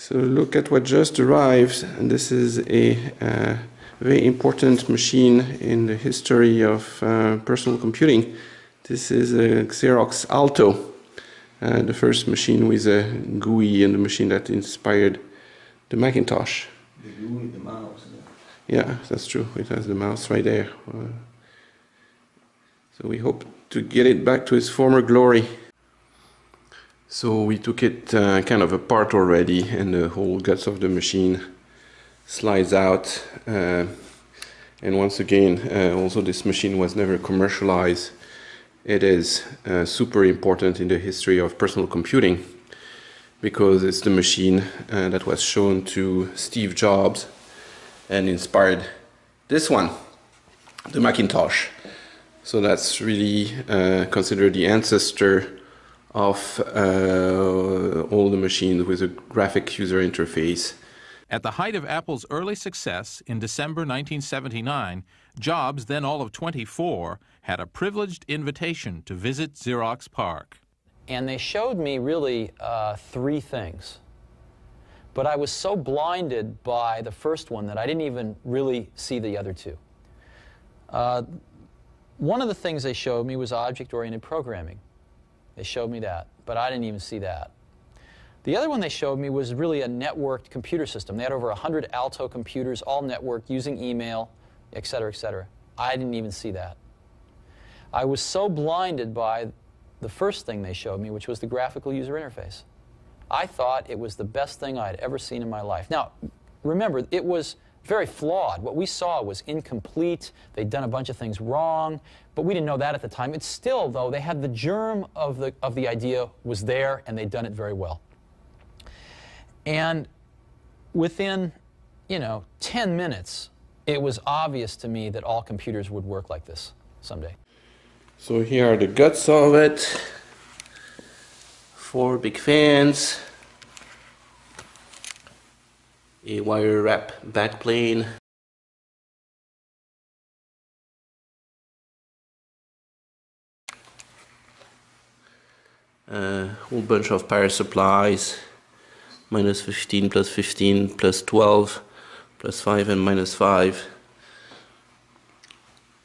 So look at what just arrived, and this is a very important machine in the history of personal computing. This is a Xerox Alto, the first machine with a GUI, and the machine that inspired the Macintosh. The GUI, the mouse. Yeah, that's true. It has the mouse right there. So we hope to get it back to its former glory. So we took it kind of apart already, and the whole guts of the machine slides out. And once again, also this machine was never commercialized. It is super important in the history of personal computing because it's the machine that was shown to Steve Jobs and inspired this one, the Macintosh. So that's really considered the ancestor of all the machines with a graphic user interface. At the height of Apple's early success in December 1979, Jobs, then all of 24, had a privileged invitation to visit Xerox PARC. And they showed me really three things. But I was so blinded by the first one that I didn't even really see the other two. One of the things they showed me was object-oriented programming. They showed me that, but I didn't even see that. The other one they showed me was really a networked computer system. They had over 100 Alto computers, all networked, using email, et cetera, et cetera. I didn't even see that. I was so blinded by the first thing they showed me, which was the graphical user interface. I thought it was the best thing I'd ever seen in my life. Now, remember, it was very flawed. What we saw was incomplete. They'd done a bunch of things wrong, but we didn't know that at the time. It's still, though, they had the germ of the idea was there, and they'd done it very well. And within, 10 minutes, it was obvious to me that all computers would work like this someday. So here are the guts of it. 4 big fans. A wire wrap backplane. A whole bunch of power supplies. -15, +15, +12, +5 and -5.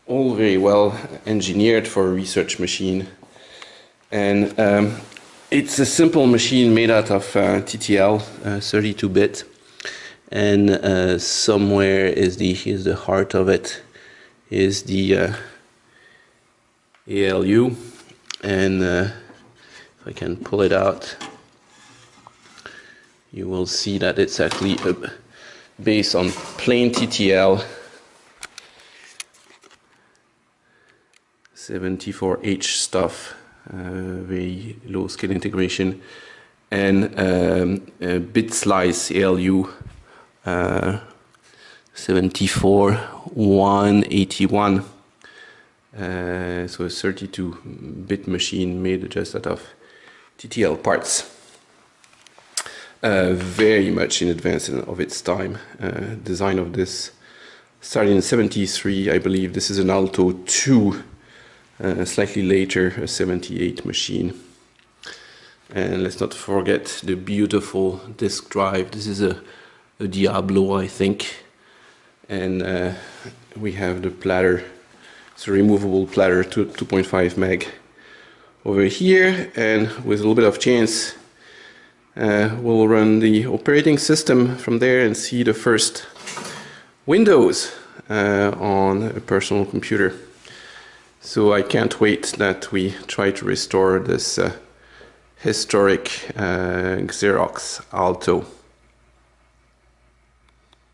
All very well engineered for a research machine. And it's a simple machine made out of TTL, 32-bit. And somewhere is the heart of it, is the ALU, and if I can pull it out, you will see that it's actually based on plain TTL, 74H stuff, very low scale integration, and a bit slice ALU. 74181, so a 32-bit machine made just out of TTL parts, very much in advance of its time. Design of this started in 73, I believe. This is an Alto 2, slightly later, a 78 machine. And let's not forget the beautiful disk drive. This is a Diablo, I think, and we have the platter. It's a removable platter, 2.5 meg over here, and with a little bit of chance we'll run the operating system from there and see the first Windows on a personal computer. So I can't wait that we try to restore this historic Xerox Alto.